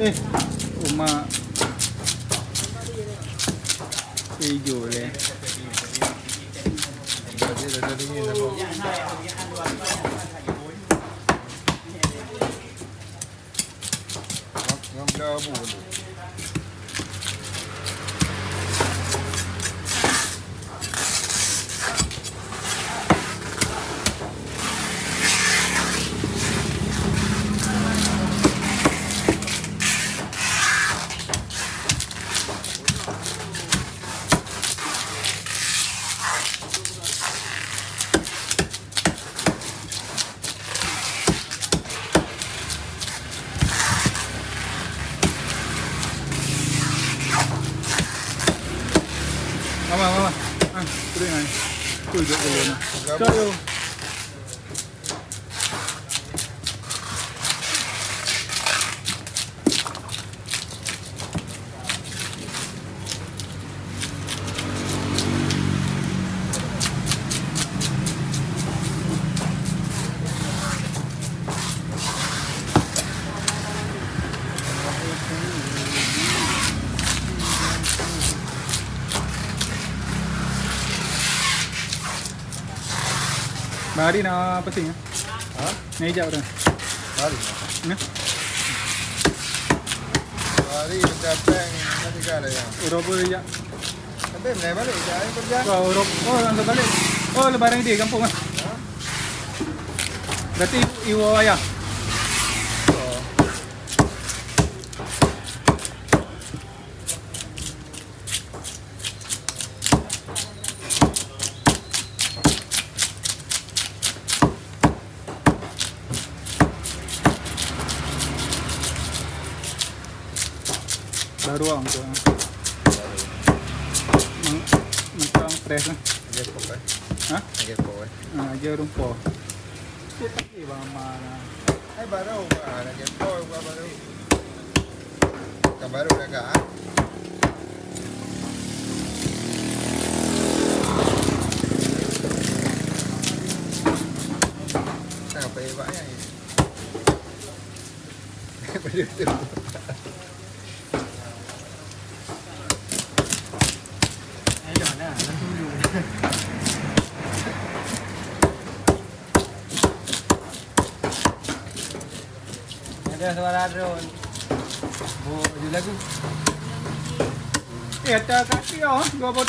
นี่ผมมาตีอยู่เลยCuidado, Helena. Caiu. Mari na apa sih ya? Hah? Naik jauh dah. Mari. Nah. Mari kita peng nanti kali ya. Urop ya. Tapi mana balik? Jadi kerja. Kau urop. Oh, anda balik. Oh, lebaran di kampung ah. Berarti iwo ayah. Baru ang tuan, macam fresh lah. Ajar pokai, ah? Ajar pokai. Ajar rumput. Kita pergi bermana? Hey baru, ajar pokai baru. Kabar baru negara. Saya pergi banyak. Pergi tu. Ada suara drone, boleh lagu. Eh, tak kasih oh, dua bot.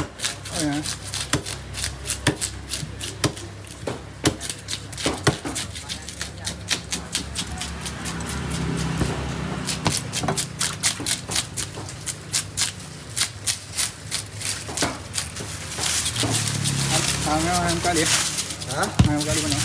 Hang, hang kali. Hah? Hang kali mana?